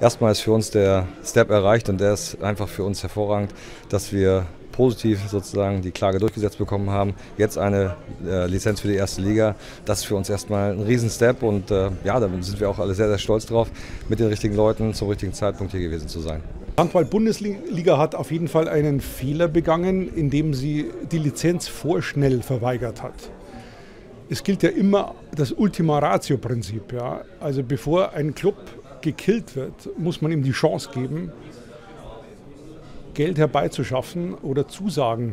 Erstmal ist für uns der Step erreicht und der ist einfach für uns hervorragend, dass wir positiv sozusagen die Klage durchgesetzt bekommen haben. Jetzt eine Lizenz für die erste Liga, das ist für uns erstmal ein Riesen-Step und ja, da sind wir auch alle sehr, sehr stolz drauf, mit den richtigen Leuten zum richtigen Zeitpunkt hier gewesen zu sein. Die Handball-Bundesliga hat auf jeden Fall einen Fehler begangen, indem sie die Lizenz vorschnell verweigert hat. Es gilt ja immer das Ultima Ratio-Prinzip. Ja? Also bevor ein Club gekillt wird, muss man ihm die Chance geben, Geld herbeizuschaffen oder Zusagen,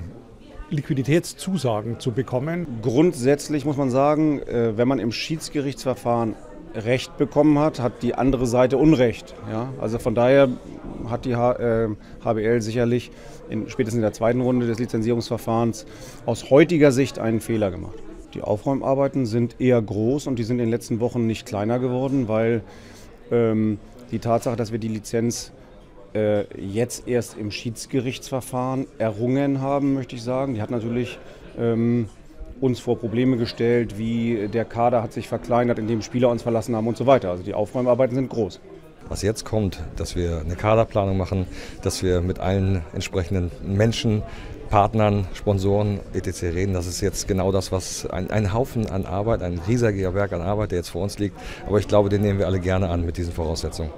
Liquiditätszusagen zu bekommen. Grundsätzlich muss man sagen, wenn man im Schiedsgerichtsverfahren Recht bekommen hat, hat die andere Seite Unrecht. Ja? Also von daher hat die HBL sicherlich spätestens in der zweiten Runde des Lizenzierungsverfahrens aus heutiger Sicht einen Fehler gemacht. Die Aufräumarbeiten sind eher groß und die sind in den letzten Wochen nicht kleiner geworden, weil die Tatsache, dass wir die Lizenz jetzt erst im Schiedsgerichtsverfahren errungen haben, möchte ich sagen, die hat natürlich uns vor Probleme gestellt, wie der Kader hat sich verkleinert, indem Spieler uns verlassen haben und so weiter. Also die Aufräumarbeiten sind groß. Was jetzt kommt, dass wir eine Kaderplanung machen, dass wir mit allen entsprechenden Menschen, Partnern, Sponsoren etc. reden, das ist jetzt genau das, was ein Haufen an Arbeit, ein riesiger Berg an Arbeit, der jetzt vor uns liegt. Aber ich glaube, den nehmen wir alle gerne an mit diesen Voraussetzungen.